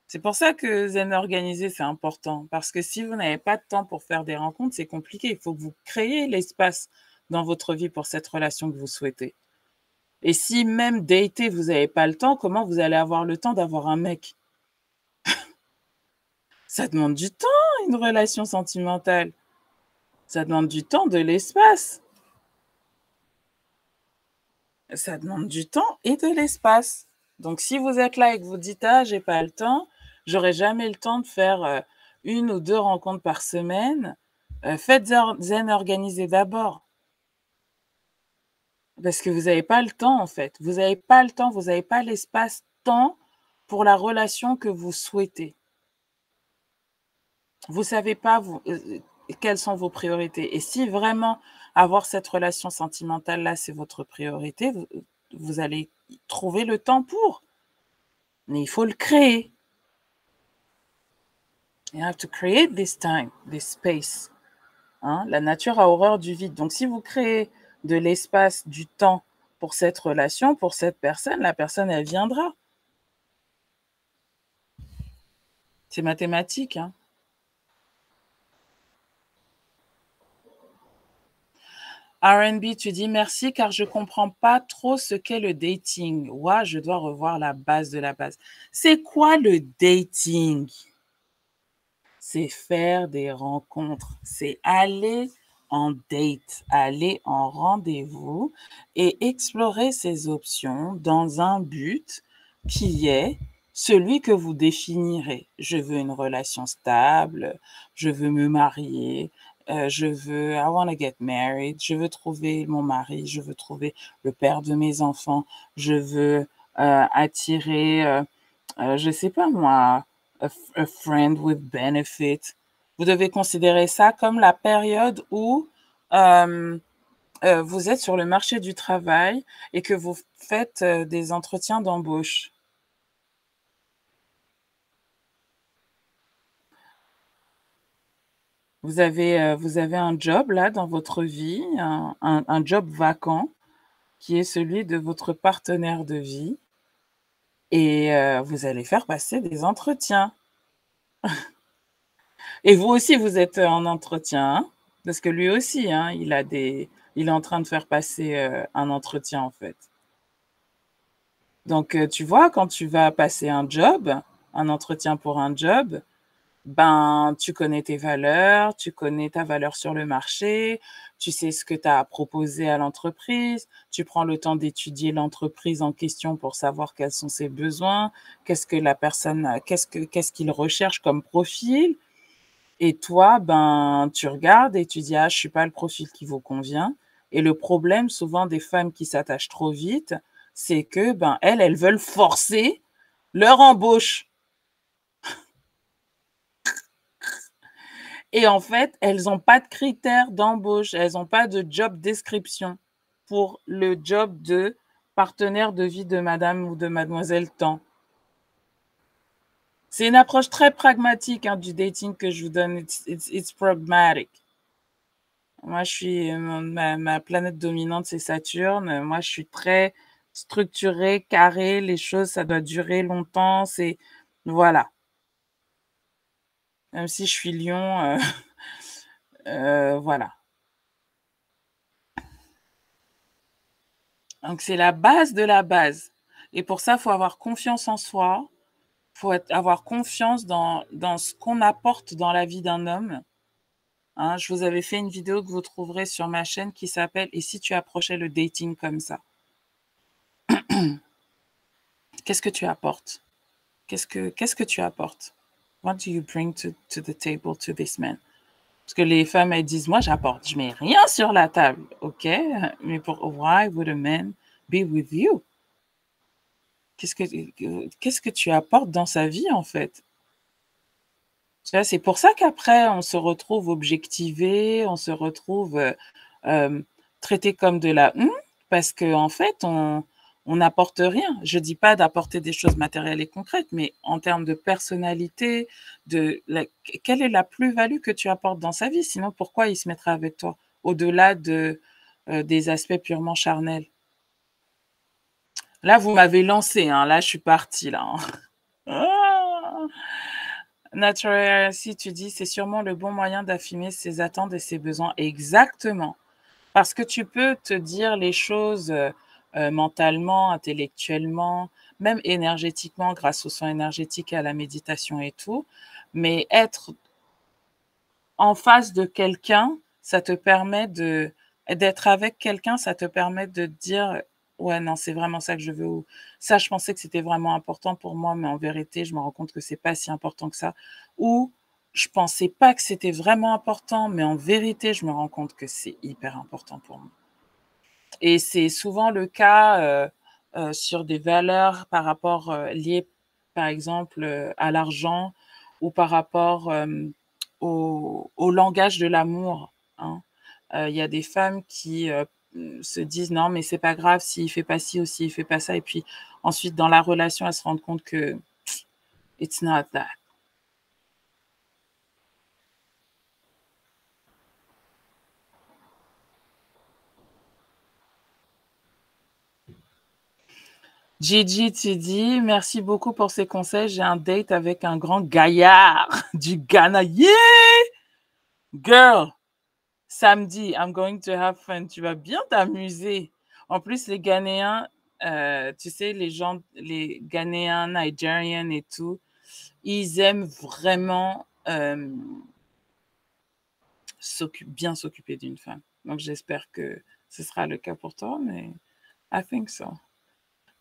C'est pour ça que zen organisé, c'est important. Parce que si vous n'avez pas de temps pour faire des rencontres, c'est compliqué. Il faut que vous créez l'espace dans votre vie pour cette relation que vous souhaitez. Et si même dater, vous n'avez pas le temps, comment vous allez avoir le temps d'avoir un mec? Ça demande du temps, une relation sentimentale. Ça demande du temps, de l'espace. Ça demande du temps et de l'espace. Donc, si vous êtes là et que vous dites « Ah, j'ai pas le temps », j'aurai jamais le temps de faire une ou deux rencontres par semaine, faites zen organisé d'abord. Parce que vous n'avez pas le temps, en fait. Vous n'avez pas le temps, vous n'avez pas l'espace-temps pour la relation que vous souhaitez. Vous ne savez pas vous, euh, quelles sont vos priorités. Et si vraiment avoir cette relation sentimentale-là, c'est votre priorité, vous, vous allez trouver le temps pour. Mais il faut le créer. You have to create this time, this space. Hein? La nature a horreur du vide. Donc, si vous créez de l'espace, du temps pour cette relation, pour cette personne, la personne, elle viendra. C'est mathématique, hein. R and B, tu dis merci car je ne comprends pas trop ce qu'est le dating. Ouah, je dois revoir la base de la base. C'est quoi le dating? C'est faire des rencontres, c'est aller en date, aller en rendez-vous et explorer ses options dans un but qui est celui que vous définirez. Je veux une relation stable, je veux me marier, euh, je veux, I want to get married, je veux trouver mon mari, je veux trouver le père de mes enfants, je veux euh, attirer, euh, euh, je sais pas moi, a, a friend with benefit. Vous devez considérer ça comme la période où euh, euh, vous êtes sur le marché du travail et que vous faites euh, des entretiens d'embauche. Vous avez, euh, vous avez un job là dans votre vie, un, un, un job vacant qui est celui de votre partenaire de vie et euh, vous allez faire passer des entretiens. Et vous aussi, vous êtes en entretien, hein? Parce que lui aussi, hein, il a des, il est en train de faire passer euh, un entretien, en fait. Donc, euh, tu vois, quand tu vas passer un job, un entretien pour un job, ben, tu connais tes valeurs, tu connais ta valeur sur le marché, tu sais ce que tu as à proposer à l'entreprise, tu prends le temps d'étudier l'entreprise en question pour savoir quels sont ses besoins, qu'est-ce que la personne, qu'est-ce que, qu'est-ce qu'il recherche comme profil. Et toi, ben, tu regardes et tu dis « Ah, je ne suis pas le profil qui vous convient ». Et le problème, souvent, des femmes qui s'attachent trop vite, c'est que, ben, elles, elles veulent forcer leur embauche. Et en fait, elles n'ont pas de critères d'embauche, elles n'ont pas de job description pour le job de partenaire de vie de madame ou de mademoiselle Tant. C'est une approche très pragmatique hein, du dating que je vous donne. It's, it's, it's pragmatic. Moi, je suis, ma, ma planète dominante, c'est Saturne. Moi, je suis très structurée, carrée. Les choses, ça doit durer longtemps. C'est, voilà. Même si je suis Lion, euh, euh, voilà. Donc, c'est la base de la base. Et pour ça, il faut avoir confiance en soi. Il faut être, avoir confiance dans, dans ce qu'on apporte dans la vie d'un homme. Hein, je vous avais fait une vidéo que vous trouverez sur ma chaîne qui s'appelle « Et si tu approchais le dating comme ça ?» Qu'est-ce que tu apportes? Qu'est-ce que, qu'est-ce que tu apportes? What do you bring to, to the table to this man? Parce que les femmes, elles disent « Moi, j'apporte, je mets rien sur la table. » Ok, mais pour « Why would a man be with you ?» Qu'est-ce que, qu'est-ce que tu apportes dans sa vie, en fait? C'est pour ça qu'après, on se retrouve objectivé, on se retrouve euh, euh, traité comme de la hum, parce qu'en en fait, on n'apporte rien. Je ne dis pas d'apporter des choses matérielles et concrètes, mais en termes de personnalité, de la, quelle est la plus-value que tu apportes dans sa vie? Sinon, pourquoi il se mettra avec toi, au-delà de, euh, des aspects purement charnels? Là, vous m'avez lancé, hein, là, je suis partie, là. Hein. Ah, Natural, si tu dis, c'est sûrement le bon moyen d'affirmer ses attentes et ses besoins. Exactement. Parce que tu peux te dire les choses euh, mentalement, intellectuellement, même énergétiquement, grâce au soin énergétique et à la méditation et tout. Mais être en face de quelqu'un, ça te permet de... D'être avec quelqu'un, ça te permet de te dire, ouais, non, c'est vraiment ça que je veux. Ou ça, je pensais que c'était vraiment important pour moi, mais en vérité, je me rends compte que c'est pas si important que ça. Ou je pensais pas que c'était vraiment important, mais en vérité, je me rends compte que c'est hyper important pour moi. Et c'est souvent le cas euh, euh, sur des valeurs par rapport euh, liées, par exemple, euh, à l'argent ou par rapport euh, au, au langage de l'amour. Hein. Euh, y a des femmes qui... Euh, se disent non mais c'est pas grave s'il fait pas ci ou s'il fait pas ça, et puis ensuite dans la relation elles se rendent compte que it's not that. Gigi, tu dis merci beaucoup pour ces conseils, j'ai un date avec un grand gaillard du Ghana, yeah girl. Samedi, I'm going to have fun. Tu vas bien t'amuser. En plus, les Ghanéens, euh, tu sais, les gens, les Ghanéens, Nigérians et tout, ils aiment vraiment euh, s'occuper, bien s'occuper d'une femme. Donc, j'espère que ce sera le cas pour toi, mais I think so.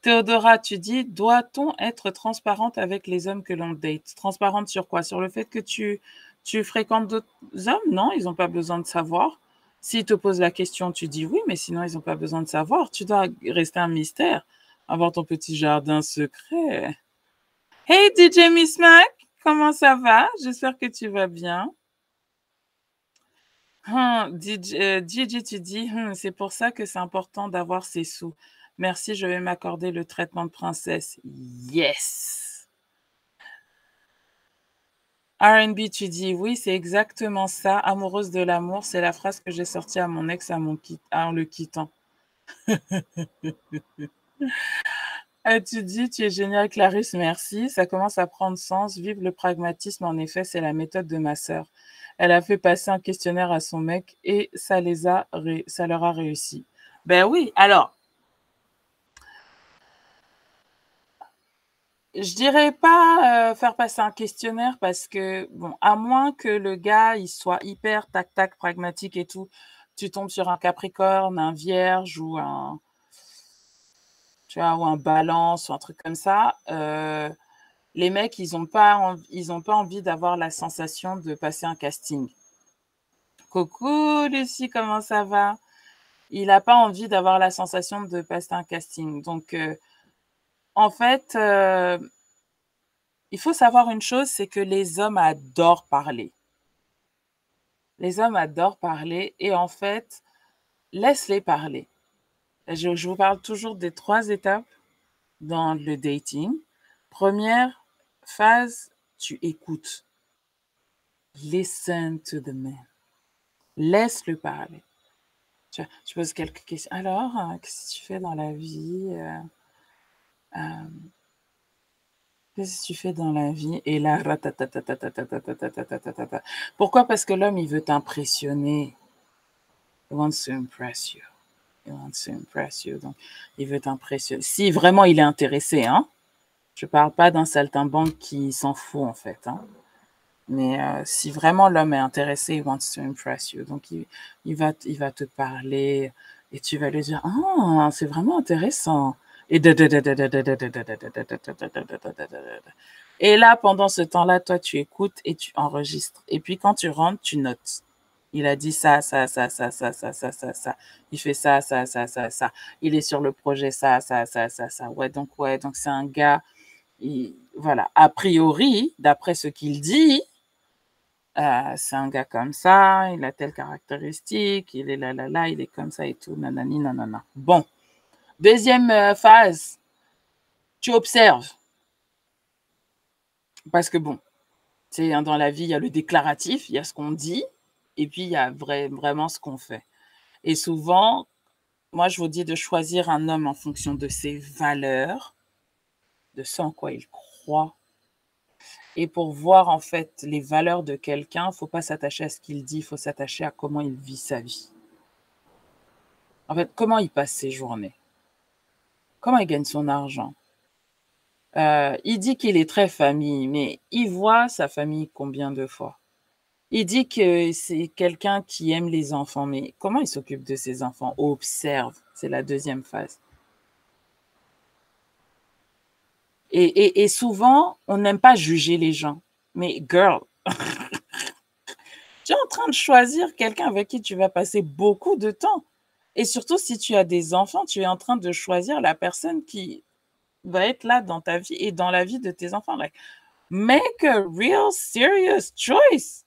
Théodora, tu dis, doit-on être transparente avec les hommes que l'on date? Transparente sur quoi? Sur le fait que tu... Tu fréquentes d'autres hommes? Non, ils n'ont pas besoin de savoir. S'ils te posent la question, tu dis oui, mais sinon, ils n'ont pas besoin de savoir. Tu dois rester un mystère, avoir ton petit jardin secret. Hey, D J Miss Mac, comment ça va? J'espère que tu vas bien. Hum, D J, euh, D J, tu dis, hum, c'est pour ça que c'est important d'avoir ses sous. Merci, je vais m'accorder le traitement de princesse. Yes! R and B, tu dis, oui, c'est exactement ça, amoureuse de l'amour, c'est la phrase que j'ai sortie à mon ex à mon quitt- en le quittant. Et tu dis, tu es géniale, Clarisse, merci, ça commence à prendre sens, vive le pragmatisme, en effet, c'est la méthode de ma sœur. Elle a fait passer un questionnaire à son mec et ça, les a ré- ça leur a réussi. Ben oui, alors... Je dirais pas euh, faire passer un questionnaire parce que, bon, à moins que le gars, il soit hyper tac-tac, pragmatique et tout, tu tombes sur un Capricorne, un Vierge ou un, tu vois, ou un Balance ou un truc comme ça, euh, les mecs, ils n'ont pas, env- ils ont pas envie d'avoir la sensation de passer un casting. Coucou Lucie, comment ça va? Il n'a pas envie d'avoir la sensation de passer un casting. Donc, euh, en fait, euh, il faut savoir une chose, c'est que les hommes adorent parler. Les hommes adorent parler et en fait, laisse-les parler. Je, je vous parle toujours des trois étapes dans le dating. Première phase, tu écoutes. Listen to the man. Laisse-le parler. Tu, tu poses quelques questions. Alors, hein, qu'est-ce que tu fais dans la vie? euh, euh, Qu'est-ce que tu fais dans la vie? Et là, pourquoi? Parce que l'homme, il veut t'impressionner. He wants to impress you. He wants to impress you. Donc, il veut t'impressionner. Si vraiment il est intéressé, hein? Je ne parle pas d'un saltimbanque qui s'en fout, en fait. Hein? Mais euh, si vraiment l'homme est intéressé, he wants to impress you. Donc, il, il, va, il va te parler et tu vas lui dire « Ah, c'est vraiment intéressant !» Et là, pendant ce temps-là, toi, tu écoutes et tu enregistres. Et puis, quand tu rentres, tu notes. Il a dit ça, ça, ça, ça, ça, ça, ça, ça, ça. Il fait ça, ça, ça, ça, ça. Il est sur le projet, ça, ça, ça, ça, ça. Ouais, donc, ouais, donc c'est un gars. Il, voilà, a priori, d'après ce qu'il dit, euh, c'est un gars comme ça, il a telle caractéristique, il est là, là, là, il est comme ça et tout, nanani, nanana. Bon. Deuxième phase, tu observes. Parce que bon, tu sais, dans la vie, il y a le déclaratif, il y a ce qu'on dit, et puis il y a vrai, vraiment ce qu'on fait. Et souvent, moi, je vous dis de choisir un homme en fonction de ses valeurs, de ce en quoi il croit. Et pour voir, en fait, les valeurs de quelqu'un, il ne faut pas s'attacher à ce qu'il dit, il faut s'attacher à comment il vit sa vie. En fait, comment il passe ses journées. Comment il gagne son argent? euh, Il dit qu'il est très famille, mais il voit sa famille combien de fois? Il dit que c'est quelqu'un qui aime les enfants, mais comment il s'occupe de ses enfants? Observe, c'est la deuxième phase. Et, et, et souvent, on n'aime pas juger les gens. Mais girl, tu es en train de choisir quelqu'un avec qui tu vas passer beaucoup de temps. Et surtout, si tu as des enfants, tu es en train de choisir la personne qui va être là dans ta vie et dans la vie de tes enfants. Like, make a real serious choice.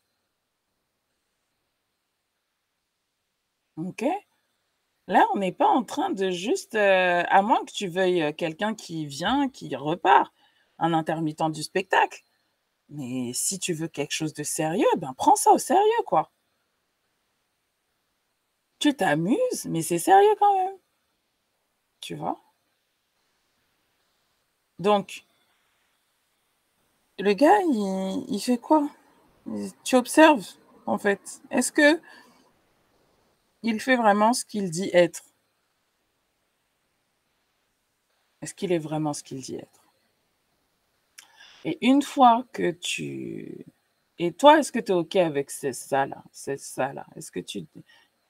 OK? Là, on n'est pas en train de juste, euh, à moins que tu veuilles quelqu'un qui vient, qui repart, un intermittent du spectacle. Mais si tu veux quelque chose de sérieux, ben prends ça au sérieux, quoi. Tu t'amuses, mais c'est sérieux quand même. Tu vois? Donc, le gars, il, il fait quoi? Tu observes, en fait. Est-ce que il fait vraiment ce qu'il dit être? Est-ce qu'il est vraiment ce qu'il dit être? Et une fois que tu... Et toi, est-ce que tu es OK avec ça là? C'est ça là. Est-ce que tu...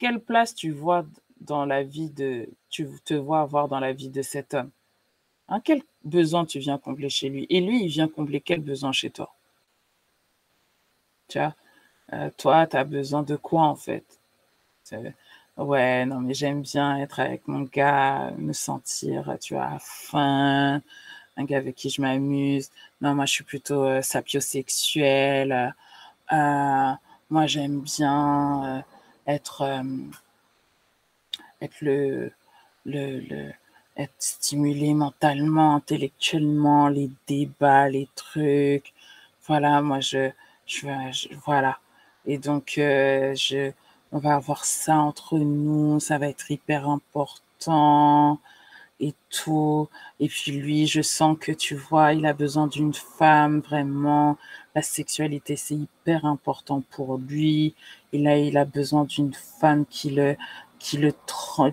Quelle place tu vois dans la vie de, tu te vois avoir dans la vie de cet homme? Hein, quel besoin tu viens combler chez lui? Et lui, il vient combler quel besoin chez toi? Tu vois, euh, toi, tu as besoin de quoi en fait? Ouais, non, mais j'aime bien être avec mon gars, me sentir, tu vois, à faim, un gars avec qui je m'amuse. Non, moi, je suis plutôt euh, sapiosexuelle. Euh, moi, j'aime bien... Euh, être euh, être le, le le être stimulé mentalement, intellectuellement, les débats, les trucs, voilà, moi je je, je voilà, et donc euh, je on va avoir ça entre nous, ça va être hyper important et tout. Et puis lui, je sens que, tu vois, il a besoin d'une femme, vraiment la sexualité c'est hyper important pour lui, et là il a besoin d'une femme qui le qui le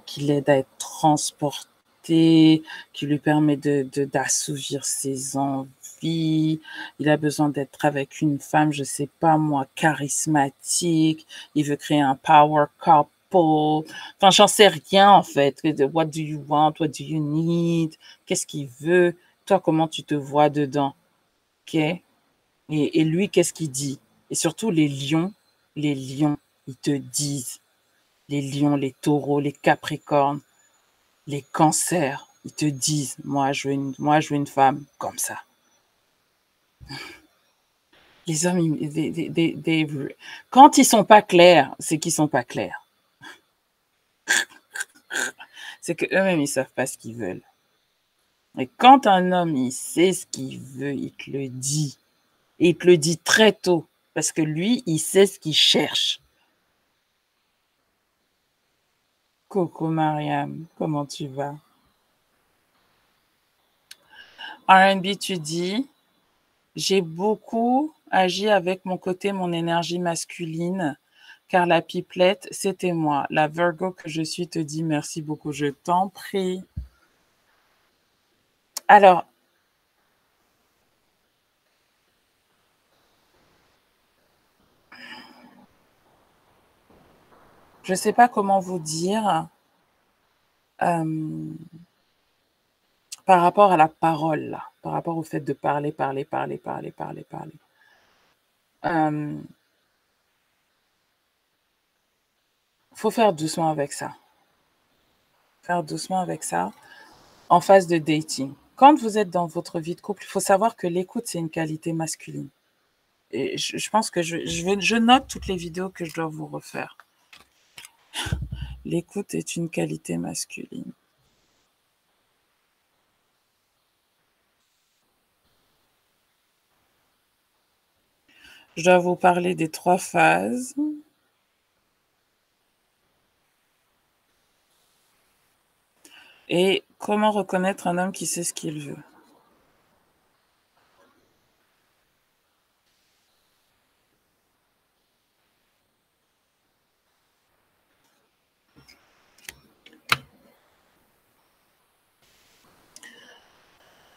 qui l'aide à être transporté, qui lui permet de d'assouvir ses envies. Il a besoin d'être avec une femme, je sais pas moi, charismatique. Il veut créer un power couple. Enfin, j'en sais rien en fait. What do you want? What do you need? Qu'est-ce qu'il veut? Toi, comment tu te vois dedans? Ok? Et, et lui, qu'est-ce qu'il dit? Et surtout, les lions, les lions, ils te disent. Les lions, les taureaux, les capricornes, les cancers, ils te disent. Moi, je veux une, moi, je veux une femme comme ça. Les hommes, ils, they, they, they, they, quand ils sont pas clairs, c'est qu'ils sont pas clairs. C'est qu'eux-mêmes, ils ne savent pas ce qu'ils veulent. Et quand un homme, il sait ce qu'il veut, il te le dit. Et il te le dit très tôt, parce que lui, il sait ce qu'il cherche. Coucou Mariam, comment tu vas? R N B, tu dis, j'ai beaucoup agi avec mon côté, mon énergie masculine, car la pipelette, c'était moi. La Virgo que je suis te dit merci beaucoup, je t'en prie. Alors, je ne sais pas comment vous dire euh, par rapport à la parole, là, par rapport au fait de parler, parler, parler, parler, parler, parler. Euh, faut faire doucement avec ça. Faire doucement avec ça en phase de dating. Quand vous êtes dans votre vie de couple, il faut savoir que l'écoute, c'est une qualité masculine. Et je, je pense que je, je, vais, je note toutes les vidéos que je dois vous refaire. L'écoute est une qualité masculine. Je dois vous parler des trois phases. Et comment reconnaître un homme qui sait ce qu'il veut.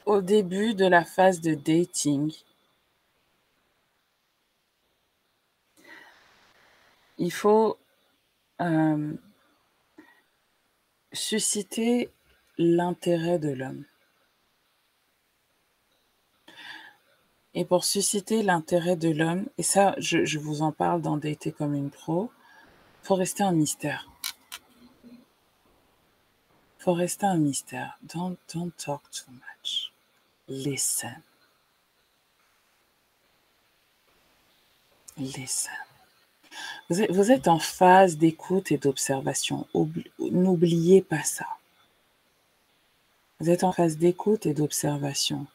Au début de la phase de dating, il faut euh, susciter l'intérêt de l'homme. Et pour susciter l'intérêt de l'homme, et ça, je, je vous en parle dans Dater comme une pro, il faut rester un mystère. Il faut rester un mystère. Don't, don't talk too much. Listen. Listen. Vous êtes en phase d'écoute et d'observation. N'oubliez pas ça. Vous êtes en phase d'écoute et d'observation.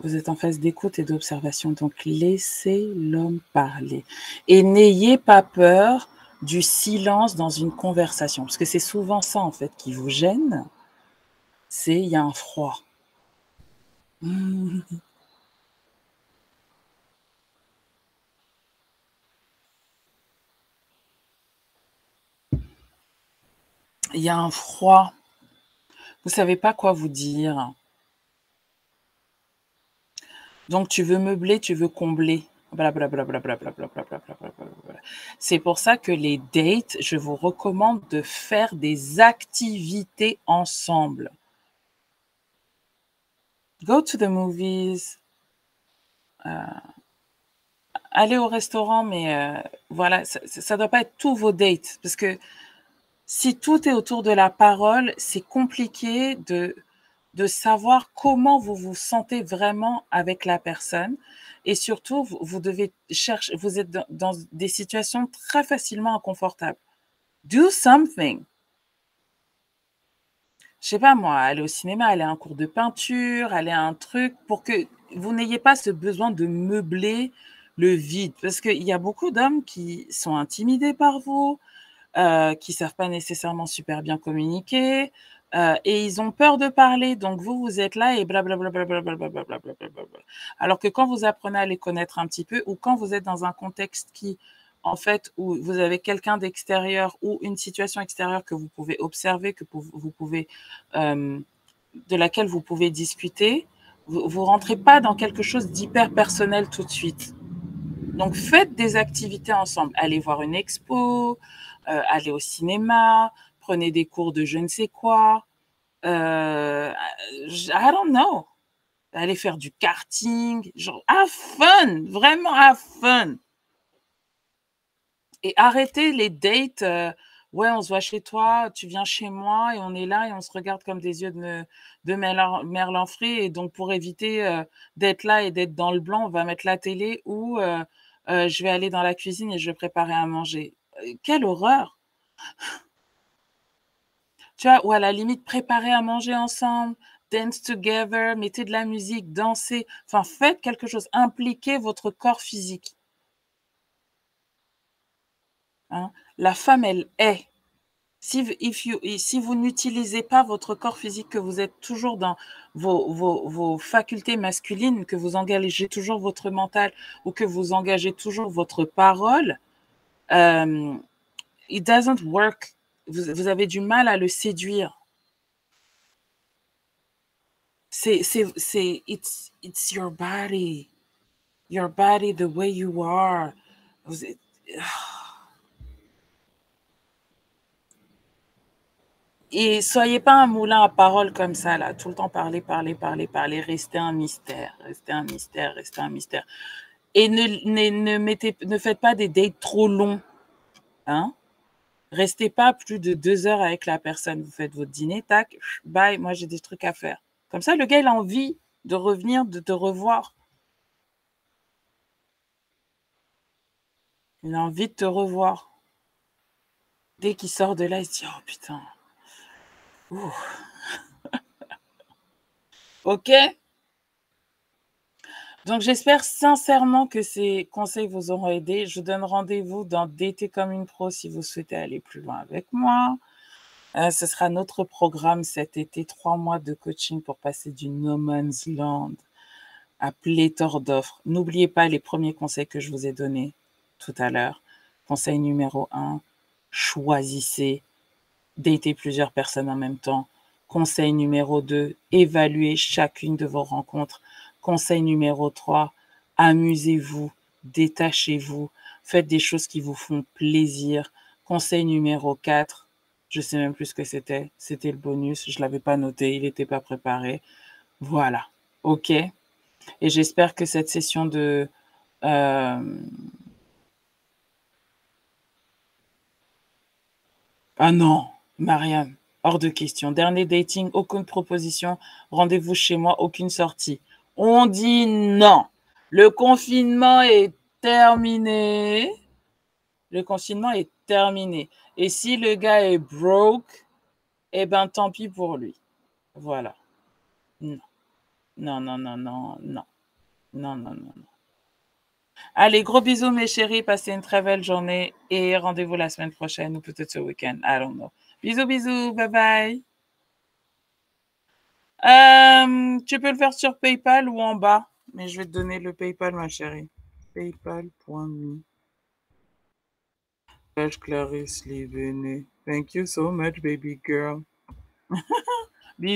Vous êtes en phase d'écoute et d'observation. Donc, laissez l'homme parler. Et n'ayez pas peur du silence dans une conversation. Parce que c'est souvent ça, en fait, qui vous gêne. C'est, il y a un froid. Mmh. Il y a un froid. Vous ne savez pas quoi vous dire. Donc, tu veux meubler, tu veux combler. C'est pour ça que les dates, je vous recommande de faire des activités ensemble. Go to the movies. Euh, allez au restaurant, mais euh, voilà, ça ne doit pas être tous vos dates. Parce que si tout est autour de la parole, c'est compliqué de, de savoir comment vous vous sentez vraiment avec la personne. Et surtout, vous, vous devez chercher, vous êtes dans, dans des situations très facilement inconfortables. Do something. Je ne sais pas moi, aller au cinéma, aller à un cours de peinture, aller à un truc, pour que vous n'ayez pas ce besoin de meubler le vide. Parce qu'il y a beaucoup d'hommes qui sont intimidés par vous, Euh, qui ne savent pas nécessairement super bien communiquer, euh, et ils ont peur de parler, donc vous, vous êtes là et blablabla. Blablabla, blablabla, blablabla. Alors que quand vous apprenez à les connaître un petit peu, ou quand vous êtes dans un contexte qui, en fait, où vous avez quelqu'un d'extérieur ou une situation extérieure que vous pouvez observer, que vous pouvez, euh, de laquelle vous pouvez discuter, vous ne rentrez pas dans quelque chose d'hyper personnel tout de suite. Donc, faites des activités ensemble. Allez voir une expo, euh, allez au cinéma, prenez des cours de je ne sais quoi. Euh, I don't know. Allez faire du karting. Genre, have fun. Vraiment, have fun. Et arrêtez les dates. Euh, ouais, on se voit chez toi, tu viens chez moi et on est là et on se regarde comme des yeux de, de Merlin frit. Et donc, pour éviter euh, d'être là et d'être dans le blanc, on va mettre la télé ou... Euh, Euh, je vais aller dans la cuisine et je vais préparer à manger. Euh, quelle horreur! Tu vois, ou à la limite, préparer à manger ensemble, dance together, mettez de la musique, dansez, enfin faites quelque chose, impliquez votre corps physique. Hein? La femme, elle est. Si, if you, si vous n'utilisez pas votre corps physique, que vous êtes toujours dans vos, vos, vos facultés masculines, que vous engagez toujours votre mental ou que vous engagez toujours votre parole, euh, it doesn't work. Vous, vous avez du mal à le séduire. C'est, c'est, c'est, it's, it's your body. Your body, the way you are. Vous êtes, oh. Et soyez pas un moulin à paroles comme ça, là, tout le temps parler, parler, parler, parler, restez un mystère, restez un mystère, restez un mystère. Et ne, ne, ne, mettez, ne faites pas des dates trop longs. Hein? Restez pas plus de deux heures avec la personne. Vous faites votre dîner, tac, bye, moi j'ai des trucs à faire. Comme ça, le gars, il a envie de revenir, de te revoir. Il a envie de te revoir. Dès qu'il sort de là, il se dit, oh putain. Ouh. Ok, donc j'espère sincèrement que ces conseils vous auront aidé. Je donne rendez-vous dans Dater comme une pro si vous souhaitez aller plus loin avec moi. Euh, ce sera notre programme cet été, trois mois de coaching pour passer du no man's land à pléthore d'offres. N'oubliez pas les premiers conseils que je vous ai donnés tout à l'heure. Conseil numéro un, choisissez. Dater plusieurs personnes en même temps. Conseil numéro deux, évaluez chacune de vos rencontres. Conseil numéro trois, amusez-vous, détachez-vous, faites des choses qui vous font plaisir. Conseil numéro quatre, je ne sais même plus ce que c'était, c'était le bonus, je ne l'avais pas noté, il n'était pas préparé. Voilà, ok. Et j'espère que cette session de... Euh ah non Mariam, hors de question. Dernier dating, aucune proposition. Rendez-vous chez moi, aucune sortie. On dit non. Le confinement est terminé. Le confinement est terminé. Et si le gars est broke, eh ben tant pis pour lui. Voilà. Non. Non, non, non, non, non. Non, non, non, non. Allez, gros bisous mes chéris. Passez une très belle journée et rendez-vous la semaine prochaine ou peut-être ce week-end. I don't know. Bisous, bisous, bye bye. Euh, tu peux le faire sur PayPal ou en bas, mais je vais te donner le PayPal, ma chérie. PayPal point me. Clarice Livenet. Thank you so much, baby girl.